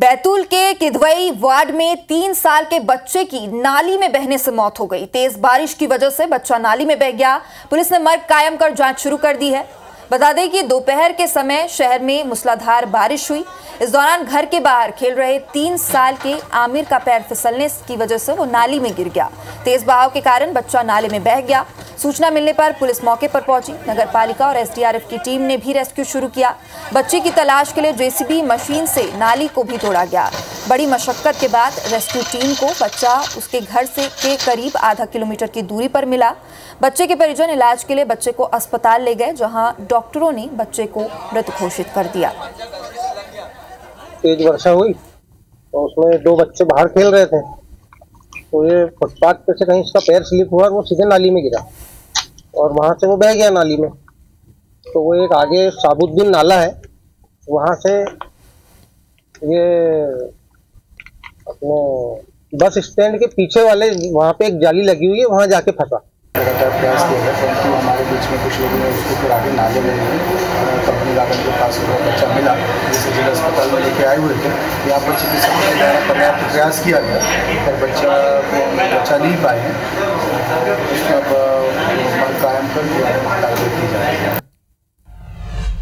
बैतूल के किदवई वार्ड में 3 साल के बच्चे की नाली में बहने से मौत हो गई। तेज बारिश की वजह से बच्चा नाली में बह गया। पुलिस ने मर्ग कायम कर जांच शुरू कर दी है। बता दें कि दोपहर के समय शहर में मूसलाधार बारिश हुई। इस दौरान घर के बाहर खेल रहे 3 साल के आमिर का पैर फिसलने की वजह से वो नाली में गिर गया। तेज बहाव के कारण बच्चा नाले में बह गया। सूचना मिलने पर पुलिस मौके पर पहुंची। नगरपालिका और एसडीआरएफ की टीम ने भी रेस्क्यू शुरू किया। बच्चे की तलाश के लिए जेसीबी मशीन से नाली को भी तोड़ा गया। बड़ी मशक्कत के बाद रेस्क्यू टीम को बच्चा उसके घर से के करीब आधा किलोमीटर की दूरी पर मिला। बच्चे के परिजन इलाज के लिए बच्चे को अस्पताल ले गए, जहां डॉक्टरों ने बच्चे को मृत घोषित कर दिया। तेज वर्षा हुई और उसमें 2 बच्चे बाहर खेल रहे थे, तो ये फुटपाथ पे से कहीं इसका पैर स्लिप हुआ और वो सीधे नाली में गिरा और वहाँ से वो बह गया नाली में। तो वो एक आगे साबुद्दीन नाला है, वहाँ से ये अपने बस स्टैंड के पीछे वाले वहाँ पे एक जाली लगी हुई है, वहाँ जाके फंसा। लगातार प्रयास किया गया, परंतु हमारे बीच में कुछ लोग उसको फिर आगे नाले में कंपनी लागत के पास वो बच्चा मिला, जिसे जिला अस्पताल में लेके आए हुए थे। यहाँ पर चिकित्सकों के द्वारा पर्याप्त प्रयास किया गया पर बच्चा को बचा नहीं पाए हैं। उसका अब कायम कर दिया है।